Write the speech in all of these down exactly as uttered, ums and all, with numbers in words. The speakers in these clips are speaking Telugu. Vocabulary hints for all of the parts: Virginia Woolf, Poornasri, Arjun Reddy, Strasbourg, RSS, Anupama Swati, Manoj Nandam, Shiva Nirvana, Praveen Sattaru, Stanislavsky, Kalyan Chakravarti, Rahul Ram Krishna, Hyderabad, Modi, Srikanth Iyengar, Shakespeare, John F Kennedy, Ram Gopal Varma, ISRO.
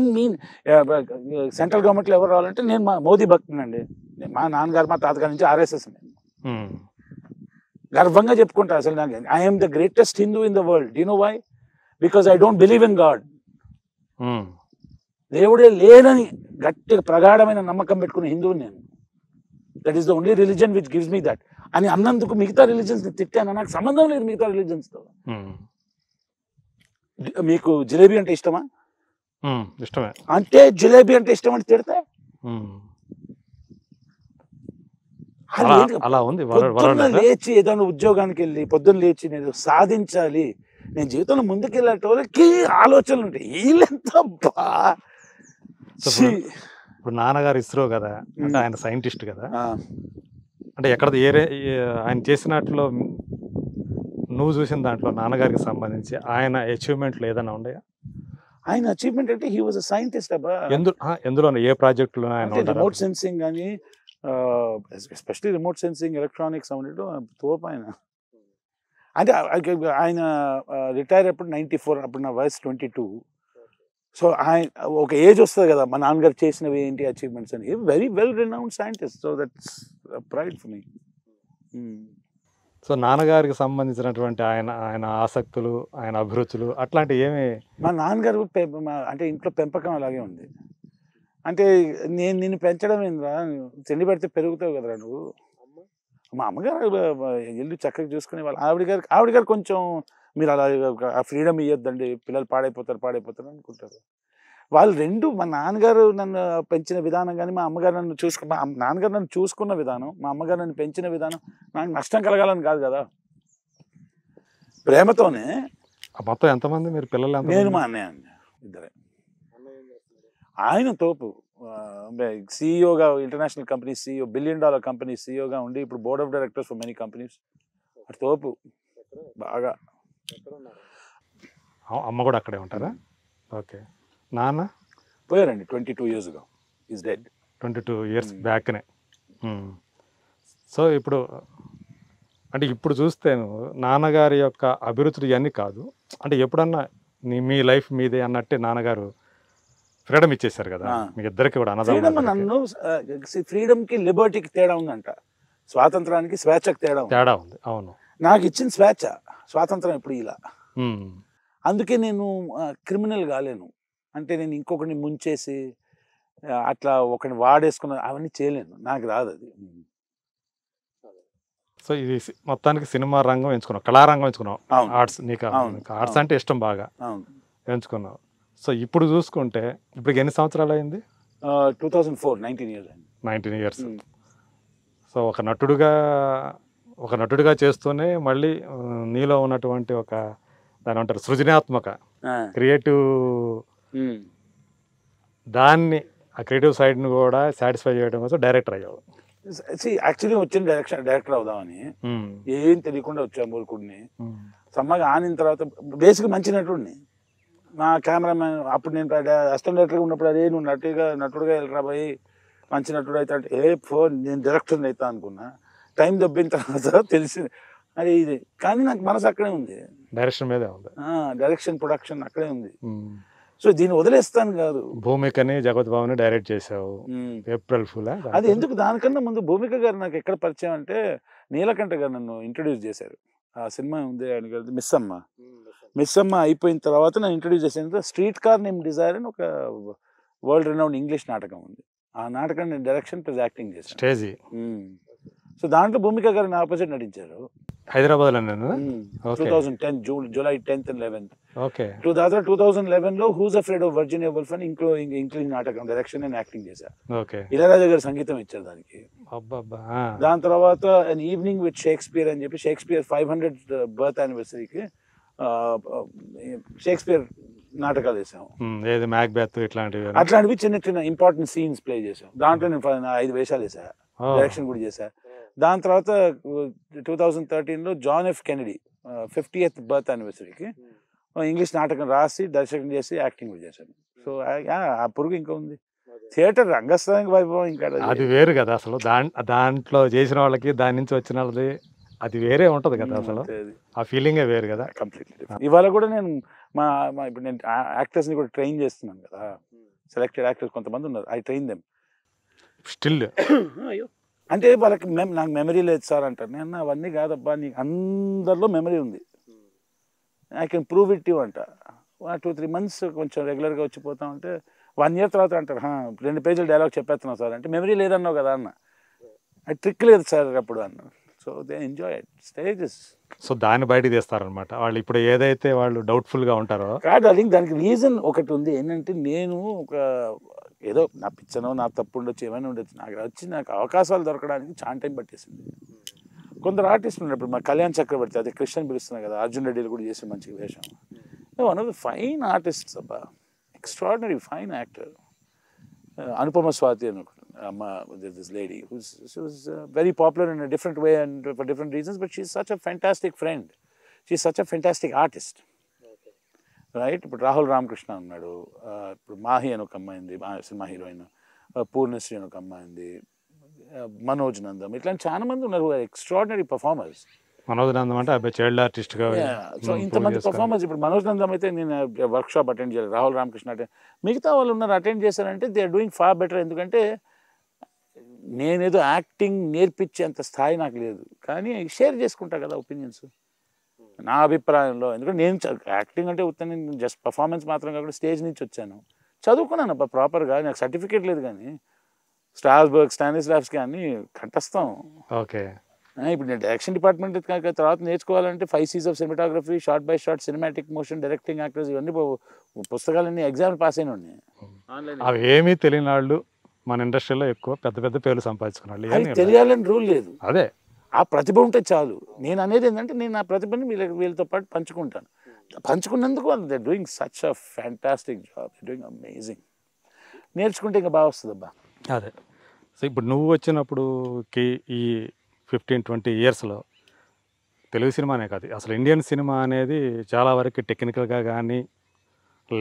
mean central government level alante nenu Modi bhaktnandi ma nanagaru ma taatagaru nunchi R S S ni garvanga cheptukunta asalu naaku I am the greatest Hindu in the world. Do you know why? Because I don't believe in God. Devude ledani gatti pragadamaina namakam pettukune Hindu nenu. That is the only religion which gives me that. Ani annanduku migitha religions ni tittana naaku sambandham ledu migitha religions tho. Meeku jalebi ante ishtama? ఇష్టమే అంటే జిలేబీ అంటే ఇష్టం అంటే తిడతా అలా ఉంది. లేచి ఏదైనా ఉద్యోగానికి వెళ్ళి పొద్దున్న లేచి నేను సాధించాలి, నేను జీవితంలో ముందుకెళ్ళేటోళ్ళకి ఆలోచనలు ఉంటాయి. వీళ్ళెంతబ్బా ఇప్పుడు నాన్నగారు ఇస్రో కదా, అంటే ఆయన సైంటిస్ట్ కదా, అంటే ఎక్కడ ఆయన చేసినట్లో నువ్వు చూసిన దాంట్లో నాన్నగారికి సంబంధించి ఆయన అచీవ్మెంట్లు ఏదైనా ఉన్నాయా? ఆయన అచీవ్మెంట్ అంటే హీ వాజ్ ఎ సైంటిస్ట్ అబ్బా. ఎందులో ఏ ప్రాజెక్ట్ లో ఆయన రిమోట్ సెన్సింగ్ కానీ, ఎస్పెషలీ రిమోట్ సెన్సింగ్ ఎలక్ట్రానిక్స్ అవన్నట్టు తోపు ఆయన. అంటే ఆయన రిటైర్ అప్పుడు నైన్టీ ఫోర్ అప్పుడు నా వయసు ట్వంటీ టూ. సో ఆయన ఒక ఏజ్ వస్తుంది కదా మా నాన్నగారు చేసినవి ఏంటి అచీవ్మెంట్స్ అని. Very well renowned scientist, so that's pride for me. So నాన్నగారికి సంబంధించినటువంటి ఆయన ఆయన ఆసక్తులు, ఆయన అభిరుచులు అట్లాంటివి ఏమి? మా నాన్నగారు అంటే ఇంట్లో పెంపకం అలాగే ఉంది. అంటే నేను నిన్ను పెంచడం ఏంద్రా, తిండి పెడితే పెరుగుతావు కదరా నువ్వు. మా అమ్మగారు ఇల్లు చక్కగా చూసుకునే వాళ్ళు. ఆవిడ గారు ఆవిడ గారు కొంచెం మీరు అలా ఆ ఫ్రీడమ్ ఇవ్వద్దండి, పిల్లలు పాడైపోతారు పాడైపోతారు అనుకుంటారు. వాళ్ళు రెండు, మా నాన్నగారు నన్ను పెంచిన విధానం కానీ, మా అమ్మగారు నన్ను చూసుకు మా నాన్నగారు నన్ను చూసుకున్న విధానం, మా అమ్మగారు నన్ను పెంచిన విధానం నాకు నష్టం కలగాలని కాదు కదా, ప్రేమతోనే. మొత్తం ఎంతమంది మీరు పిల్లలు? నేను మా అన్నయ్య ఇద్దరే. ఆయన తోపు సిఇఓగా, international company CEO, billion dollar company సిఇఓగా ఉండి ఇప్పుడు board of directors for many companies. అటు తోపు బాగా. అమ్మ కూడా అక్కడే ఉంటారా? ఓకే. నాన్న పోయారండి ట్వంటీ టూ ఇయర్స్గా, is dead twenty two years బ్యాక్నే. సో ఇప్పుడు అంటే ఇప్పుడు చూస్తే నాన్నగారి యొక్క అభిరుచులు ఇవన్నీ కాదు, అంటే ఎప్పుడన్నా నీ మీ లైఫ్ మీదే అన్నట్టే నాన్నగారు ఫ్రీడమ్ ఇచ్చేసారు కదా మీ ఇద్దరికి కూడా. నన్ను ఫ్రీడమ్కి లిబర్టీకి తేడా ఉందంట, స్వాతంత్రానికి స్వేచ్ఛకి తేడా తేడా ఉంది. అవును, నాకు ఇచ్చిన స్వేచ్ఛ స్వాతంత్రం ఇప్పుడు ఇలా. అందుకే నేను క్రిమినల్ కాలేను, అంటే నేను ఇంకొకరిని ముంచేసి అట్లా ఒకరిని వాడేసుకున్న అవన్నీ చేయలేను, నాకు రాదు అది. సో ఇది మొత్తానికి సినిమా రంగం ఎంచుకున్నావు, కళారంగం ఎంచుకున్నావు, ఆర్ట్స్ నీకు ఆర్ట్స్ అంటే ఇష్టం బాగా ఎంచుకున్నావు. సో ఇప్పుడు చూసుకుంటే ఇప్పుడు ఎన్ని సంవత్సరాలు అయింది? Two thousand four nineteen years nineteen years so ఒక నటుడుగా ఒక నటుడుగా చేస్తూనే మళ్ళీ నీలో ఉన్నటువంటి ఒక దాని అంటారు సృజనాత్మక క్రియేటివ్, దాన్ని ఆ క్రియేటివ్ సైడ్ని కూడా సాటిస్ఫై చేయడం కోసం డైరెక్టర్ అయ్యావు. యాక్చువల్లీ వచ్చిన డైరెక్షన్ డైరెక్టర్ అవుదామని ఏం తెలియకుండా వచ్చాను. మూర్ఖుడిని సమ్మగా ఆనిన తర్వాత బేసిక్ మంచి నటుడిని. నా కెమెరామెన్ అప్పుడు నేను అసిస్టెంట్ డైరెక్టర్గా ఉన్నప్పుడు అదే నువ్వు నటుగా నటుడుగా వెళ్ళరాబోయి మంచి నటుడు అవుతా అంటే ఏ ఫోన్ నేను డైరెక్టర్ని అవుతా అనుకున్నా. టైం దొబ్బిన తర్వాత తెలిసింది అది ఇది, కానీ నాకు మనసు అక్కడే ఉంది, డైరెక్షన్ మీదే ఉంది, డైరెక్షన్ ప్రొడక్షన్ అక్కడే ఉంది. సో దీన్ని వదిలేస్తాను కాదు. భూమికని జగద్బాబుని డైరెక్ట్ చేసావు ఏప్రిల్ ఫుల్ అది. ఎందుకు దానికన్నా ముందు భూమిక గారు నాకు ఎక్కడ పరిచయం అంటే నీలకంఠ గారు నన్ను ఇంట్రడ్యూస్ చేశారు. ఆ సినిమా ఉంది ఆయన గారి మిస్ అమ్మ, మిస్ అమ్మ అయిపోయిన తర్వాత నేను ఇంట్రడ్యూస్ చేసిన స్ట్రీట్ కార్ నేమ్ డిజైర్ అని ఒక వరల్డ్ రినౌండ్ ఇంగ్లీష్ నాటకం ఉంది. ఆ నాటకం నేను డైరెక్షన్ ప్లస్ యాక్టింగ్ చేశాను స్టేజ్. సో దాంట్లో భూమిక గారు నా ఆపోజిట్ నటించారు హైదరాబాద్ లో. Two thousand ten June July tenth and eleventh దాదాపు టూ థౌసండ్ లెవెన్ లో who's afraid of Virginia Woolf అని ఇంకో ఇంగ్లీష్ నాటకం డైరెక్షన్ అండ్ యాక్టింగ్ చేశారు. ఇళయరాజా గారు సంగీతం ఇచ్చారు దానికి. దాని తర్వాత అన్ ఈవినింగ్ విత్ షేక్స్పియర్ అని చెప్పి షేక్స్పియర్ ఫైవ్ హండ్రెడ్ బర్త్ యానివర్సరీకి షేక్స్పియర్ నాటకాలు వేసాము. అట్లాంటివి చిన్న చిన్న ఇంపార్టెంట్ సీన్స్ ప్లే చేసాం. దాంట్లో నేను ఐదు వేషాలు వేసా, డైరెక్షన్ కూడా చేశా. దాని తర్వాత టూ థౌజండ్ థర్టీన్లో John F Kennedy fiftieth birth యానివర్సరీకి ఇంగ్లీష్ నాటకం రాసి దర్శకం చేసి యాక్టింగ్ కూడా చేశాను. సో ఆ పురుగు ఇంకా ఉంది. థియేటర్ రంగస్థలం వైభవం ఇంకా అది వేరు కదా అసలు. దాంట్లో చేసిన వాళ్ళకి దాని నుంచి వచ్చిన వాళ్ళది అది వేరే ఉంటుంది కదా అసలు, ఆ ఫీలింగే వేరు కదా కంప్లీట్లీ. ఇవాళ కూడా నేను మా ఇప్పుడు నేను యాక్టర్స్ని కూడా ట్రైన్ చేస్తున్నాను కదా. selected actors, I train them. Still? And they have memory. memory. I can prove it to you. One, two, three months, regular. One year, two pages dialogue. Memory. I trickle sir. So they enjoy it. Stages. So dana body they start on matter. All people here they are doubtful ga untaru. God, darling, that reason okay to undi. Enante neenu edo na pichano na tappundo chevanu unde na grachi na avakasal dorakadaniki chan time pattesindi. Kondra artist unnaru ma Kalyan Chakravarti adi Krishnan Birustunna kada Arjun Reddy kuda chesi manchi vesham. One of the fine artists abba. Extraordinary fine actor. Uh, Anupama Swati Amma, this lady, who's, she was uh, very popular in a different way and for different reasons, but she's such a fantastic friend. She's such a fantastic artist, okay. Right? But Rahul Ram Krishna, uh, Mahi ano kamma indi, cinema heroine, uh, Poornasri ano kamma indi, uh, Manoj Nandam. Itlan chana mandu unnaru who are extraordinary performers. Manoj Nandam anta abbe child artist ga. Yeah, so inta mandu performers. But Manoj Nandam ite nenu workshop attend cheyaru, Rahul Ram Krishna attend. Migitha vallu unnaru attend chesarante they are doing far better endukante. Nenedo acting near pitch and the style not clear. Can you share just opinions? Now be acting and just performance matranga stage niche channel. Chadukana proper guy certificate led Strasbourg, Stanislavsky, Kataston. Okay. I put direction department at Katharath five C's of cinematography, shot by shot, cinematic motion, directing actors, you only exam pass in on మన ఇండస్ట్రీలో ఎక్కువ పెద్ద పెద్ద పేర్లు సంపాదించుకున్నాడు. అది తెలియాలని రూల్ లేదు. అదే ఆ ప్రతిభ ఉంటే చాలు. నేను అనేది ఏంటంటే నేను నా ప్రతిభని వీళ్ళతో పాటు పంచుకుంటాను. పంచుకున్నందుకు they doing such a fantastic job. They doing amazing. నేర్చుకుంటే ఇంకా బాగా వస్తుంది అబ్బా. అదే సో ఇప్పుడు నువ్వు వచ్చినప్పుడుకి ఈ ఫిఫ్టీన్ ట్వంటీ ఇయర్స్లో తెలుగు సినిమానే కాదు అసలు ఇండియన్ సినిమా అనేది చాలా వరకు టెక్నికల్గా కానీ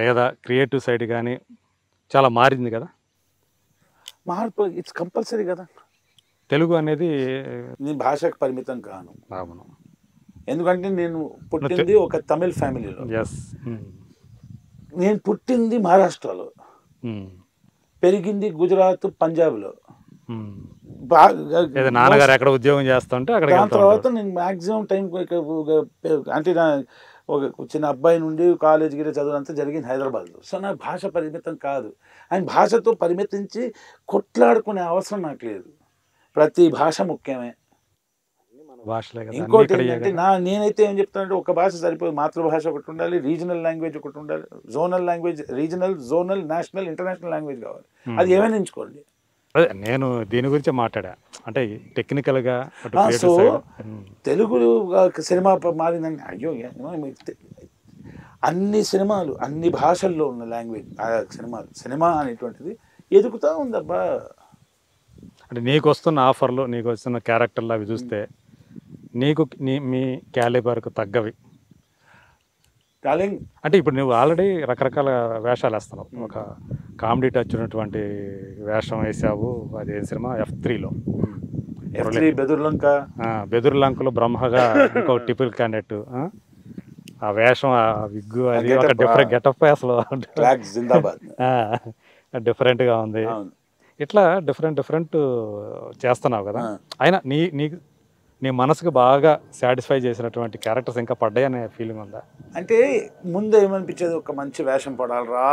లేదా క్రియేటివ్ సైడ్ కానీ చాలా మారింది కదా. It's compulsory. Telugu anedi nenu bhashaki parimitam kaanu. Avunu. Endukante nenu puttindi oka Tamil family lo. Yes. Nenu puttindi Maharashtra lo. Perigindi Gujarat, Punjab lo. Eda naanagaru ekkada udyogam chestunte akkada veltanu. Tarvata nenu maximum time ante na చిన్న అబ్బాయి నుండి కాలేజ్ గిరి చదువులంతా జరిగింది హైదరాబాద్లో. సో నా భాష పరిమితం కాదు. ఆయన భాషతో పరిమితించి కొట్లాడుకునే అవసరం నాకు లేదు. ప్రతి భాష ముఖ్యమే. ఇంకోటి ఏంటంటే నా నేనైతే ఏం చెప్తానంటే ఒక భాష సరిపోదు. మాతృభాష ఒకటి ఉండాలి, రీజనల్ లాంగ్వేజ్ ఒకటి ఉండాలి, zonal language, regional, zonal, national, international language కావాలి. అది ఏమైనా ఎంచుకోండి. నేను దీని గురించి మాట్లాడా అంటే టెక్నికల్గా సో తెలుగు సినిమా మారిందని అయ్యో అన్ని సినిమాలు అన్ని భాషల్లో ఉన్న లాంగ్వేజ్ సినిమాలు సినిమా అనేటువంటిది ఎదుగుతూ ఉందబ్బా. అంటే నీకు వస్తున్న ఆఫర్లు నీకు వస్తున్న క్యారెక్టర్లు అవి చూస్తే నీకు నీ మీ క్యాలిబర్కు తగ్గవి అంటే ఇప్పుడు నువ్వు ఆల్రెడీ రకరకాల వేషాలు వేస్తున్నావు. ఒక కామెడీ టచ్ ఉన్నటువంటి వేషం వేసావు అదే సినిమా ఎఫ్ త్రీలో బెదుర్లంక బెదుర్లంకలో బ్రహ్మగా ఇంకో టిపిల్ క్యాండిడేట్ ఆ వేషం ఆ విగ్గు అది ఒక డిఫరెంట్ గెటప్ అసలు డిఫరెంట్గా ఉంది. ఇట్లా డిఫరెంట్ డిఫరెంట్ చేస్తున్నావు కదా. అయినా నీ నీ నీ మనసుకు బాగా సాటిస్ఫై చేసినటువంటి క్యారెక్టర్స్ ఇంకా పడ్డాయనే ఫీలింగ్ ఉందా? అంటే ముందు ఏమనిపించేది ఒక మంచి వేషం పడాలరా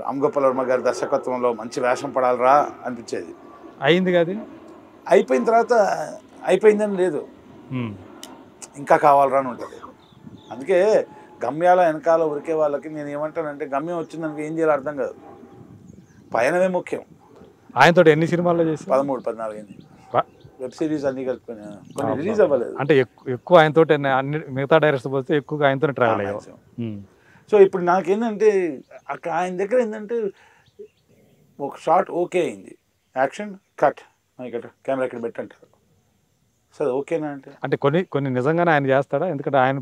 రామ్ గోపాల్ వర్మ గారి దర్శకత్వంలో మంచి వేషం పడాలరా అనిపించేది. అయింది కాదు అయిపోయిన తర్వాత అయిపోయిందని లేదు ఇంకా కావాలరా అని ఉంటుంది. అందుకే గమ్యాల వెనకాల ఉరికే వాళ్ళకి నేను ఏమంటానంటే గమ్యం వచ్చిందనికి ఏం చేయాలో అర్థం కాదు, పయనమే ముఖ్యం. ఆయనతో ఎన్ని సినిమాల్లో చేసి పదమూడు పద్నాలుగు అయింది. వెబ్ సిరీస్ అన్ని కలిపి రిలీజ్ అవ్వలేదు అంటే ఎక్కువ ఆయనతో అన్ని మిగతా డైరెక్టర్స్ పోతే ఎక్కువగా ఆయనతో ట్రావెల్ అయ్యాం. సో ఇప్పుడు నాకేంటంటే అక్కడ ఆయన దగ్గర ఏంటంటే ఒక షార్ట్ ఓకే అయింది, యాక్షన్ కట్, ఇక్కడ కెమెరా ఇక్కడ పెట్టంటారు. సో అది ఓకేనా అంటే అంటే కొన్ని కొన్ని నిజంగానే ఆయన చేస్తాడా? ఎందుకంటే ఆయన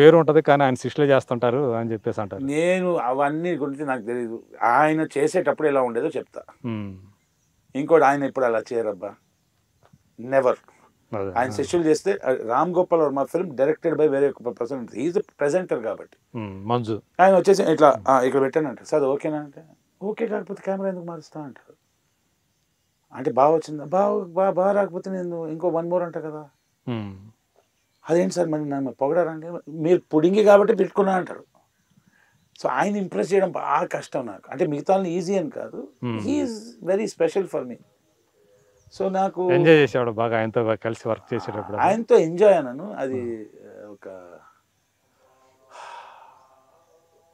పేరు ఉంటుంది కానీ ఆయన శిష్యులు చేస్తుంటారు అని చెప్పేసి అంటారు. నేను అవన్నీ గురించి నాకు తెలీదు. ఆయన చేసేటప్పుడు ఎలా ఉండేదో చెప్తా. ఇంకోటి ఆయన ఇప్పుడు అలా చేయరబ్బా, నెవర్. ఆయన శిష్యులు చేస్తే Ram Gopal Varma film directed by వేరే పర్సన్ ఉంటుంది, ఈజ్ ప్రెజెంటర్ కాబట్టి మంజు. ఆయన వచ్చేసి ఇట్లా ఇక్కడ పెట్టానంటే సార్ ఓకేనా అంటే ఓకే కాకపోతే కెమెరా ఎందుకు మారుస్తా అంటారు. అంటే బాగా వచ్చింది, బాగా బాగా రాకపోతే నేను ఇంకో వన్ మోర్ అంటా కదా. అదేంటి సార్ మరి నన్ను పొగడారంటే మీరు పుడింగి కాబట్టి పెట్టుకున్నా అంటారు. సో ఆయన ఇంప్రెస్ చేయడం బాగా కష్టం నాకు. అంటే మిగతా వాళ్ళని ఈజీ అని కాదు, he's very special for me. So నాకు ఎంజాయ్ చేసేవాడు బాగా ఆయనతో కలిసి వర్క్ చేసేటప్పుడు. ఆయనతో ఎంజాయ్ అన్నాను, అది ఒక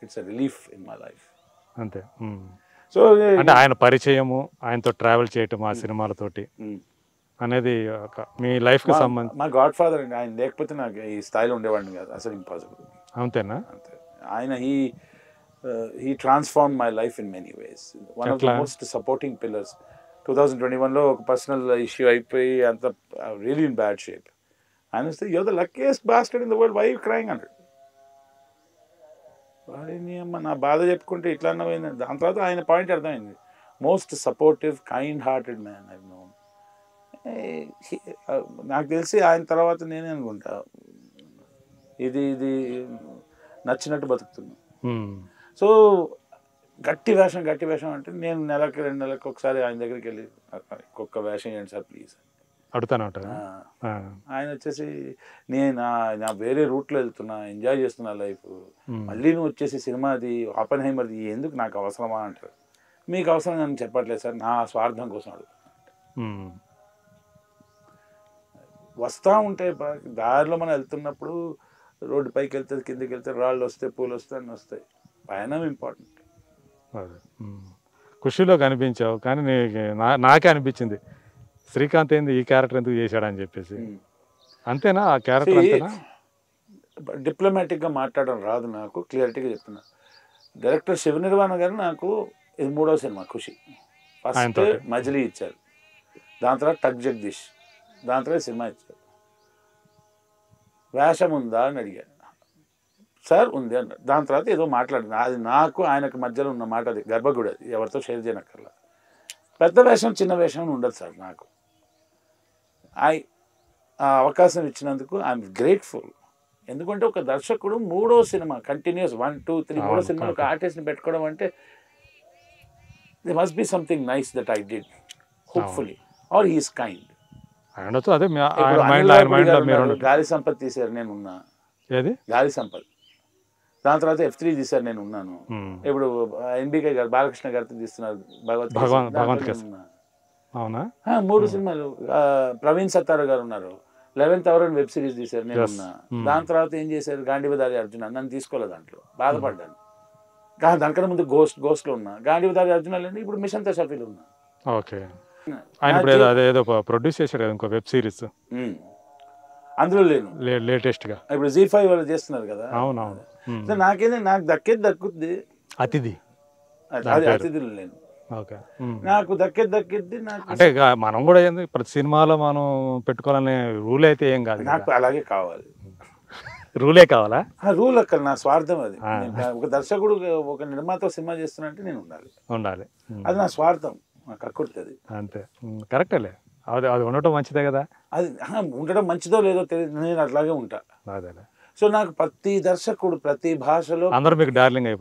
it's a relief in my life అంతే. సో అంటే ఆయన పరిచయము, ఆయనతో ట్రావెల్ చేయటం ఆ సినిమాలతోటి అనేది ఒక మీ లైఫ్కి సంబంధించి. మా గాడ్ ఫాదర్ అండి ఆయన, లేకపోతే నాకు ఈ స్థాయిలో ఉండేవాడిని కాదు అసలు, ఇంపాసిబుల్. అంతేనా? అంతే. ఆయన he he transform my life in many ways. One of the most supporting pillars. Two thousand twenty వన్లో ఒక పర్సనల్ ఇష్యూ అయిపోయి అంత రియలీ ఇన్ బ్యాడ్ షేప్. ఆయన వస్తే you're the luckiest bastard in the world, why you crying అంటాడు. అమ్మ నా బాధ చెప్పుకుంటే ఇట్లా అన్నమైంది. దాని తర్వాత ఆయన పాయింట్ అర్థమైంది. Most supportive kind hearted man I know. నాకు తెలిసి ఆయన తర్వాత నేనే అనుకుంటా ఇది ఇది నచ్చినట్టు బతుకుతున్నా. సో గట్టి వేషం గట్టి వేషం అంటే నేను నెలకి రెండు నెలలకు ఒకసారి ఆయన దగ్గరికి వెళ్ళి ఒక్కొక్క వేషం ఏంటి సార్ ప్లీజ్ అడుగుతాను అంటారు. ఆయన వచ్చేసి నేను నా వేరే రూట్లో వెళ్తున్నా, ఎంజాయ్ చేస్తున్నా లైఫ్, మళ్ళీ నువ్వు వచ్చేసి సినిమా అది ఆపెన్హైమర్ది ఎందుకు నాకు అవసరమా అంటారు. మీకు అవసరం నేను చెప్పట్లేదు సార్, నా స్వార్థం కోసం అడుగుతున్నాను. వస్తూ ఉంటాయి దారిలో మనం వెళ్తున్నప్పుడు, రోడ్డు పైకి వెళ్తే కిందకి వెళ్తే రాళ్ళు వస్తాయి, పూలు వస్తాయి అని వస్తాయి. పయనం ఇంపార్టెంట్. ఖుషీలో కనిపించావు కానీ నాకే అనిపించింది శ్రీకాంత్ ఏంది ఈ క్యారెక్టర్ ఎందుకు చేశాడు అని చెప్పేసి. అంతేనా ఆ క్యారెక్టర్? డిప్లొమాటిక్గా మాట్లాడడం రాదు నాకు, క్లియారిటీగా చెప్తున్నా. డైరెక్టర్ శివనిర్వాణ గారు నాకు ఇది మూడో సినిమా ఖుషి. ఫస్ట్ మజిలీ ఇచ్చారు, దాని తర్వాత టక్ జగదీష్, దాని తర్వాత సినిమా ఇచ్చారు. వేషం ఉందా అని అడిగాను, సార్ ఉంది అన్నాడు. దాని తర్వాత ఏదో మాట్లాడింది, అది నాకు ఆయనకు మధ్యలో ఉన్న మాట, అది గర్భగుడి, అది ఎవరితో షేర్ చేయనక్కర్లా. పెద్ద వేషం చిన్న వేషం ఉండదు సార్ నాకు. ఐ ఆ అవకాశం ఇచ్చినందుకు ఐఎమ్ గ్రేట్ఫుల్. ఎందుకంటే ఒక దర్శకుడు మూడో cinema continues one two three మూడో సినిమా ఒక ఆర్టిస్ట్ని పెట్టుకోవడం అంటే the must be something nice that I did hopefully or he's kind. గాలి సంపత్ తీశారు నేను ఉన్నా, గాలి సంపత్. దాని తర్వాత ఎఫ్ త్రీ తీశారు నేను ఉన్నాను. ఇప్పుడు ఎన్బికే గారు బాలకృష్ణ గారితో తీస్తున్నారు భగవత్, మూడు సినిమాలు. ప్రవీణ్ సత్తారు గారు ఉన్నారు, లెవెన్త్ అవర్ అని వెబ్ సిరీస్ తీశారు నేను ఉన్నా. దాని తర్వాత ఏం చేశారు గాంధీవదారి అర్జున, నన్ను తీసుకోలేదు దాంట్లో, బాధపడ్డాను. దానికన్నా ముందు గోస్ట్ గోస్ట్ లో ఉన్నా, గాంధీవదారి అర్జున లేని, ఇప్పుడు మిషన్ తషాఫీలో ఉన్నా. ఓకే అందులో లేను లేటెస్ట్గా ఇప్పుడు జీ ఫైవ్ వాళ్ళు చేస్తున్నారు కదా. అవునవును. నాకేంటే నాకు దక్కేది దక్కుద్ది, అతిథి అతిథిలో లేను. నాకు దక్కేది దక్కిద్ది. అంటే మనం కూడా ప్రతి సినిమాలో మనం పెట్టుకోవాలనే రూల్ అయితే ఏం కాదు, నాకు అలాగే కావాలి. రూలే కావాలా? రూల్ అక్కడ నా స్వార్థం అది. ఒక దర్శకుడు ఒక నిర్మాత సినిమా చేస్తున్నా అంటే నేను ఉండాలి ఉండాలి అది నా స్వార్థం, నాకు అక్కుతుంది అంతే. కరెక్టేలే, అది అది ఉండటం మంచిదే కదా. అది ఉండడం మంచిదో లేదో తెలియదు, నేను అట్లాగే ఉంటా. సో నాకు ప్రతి దర్శకుడు ప్రతి భాషలో అందరూ మీకు డార్లింగ్ అయిపోతుంది.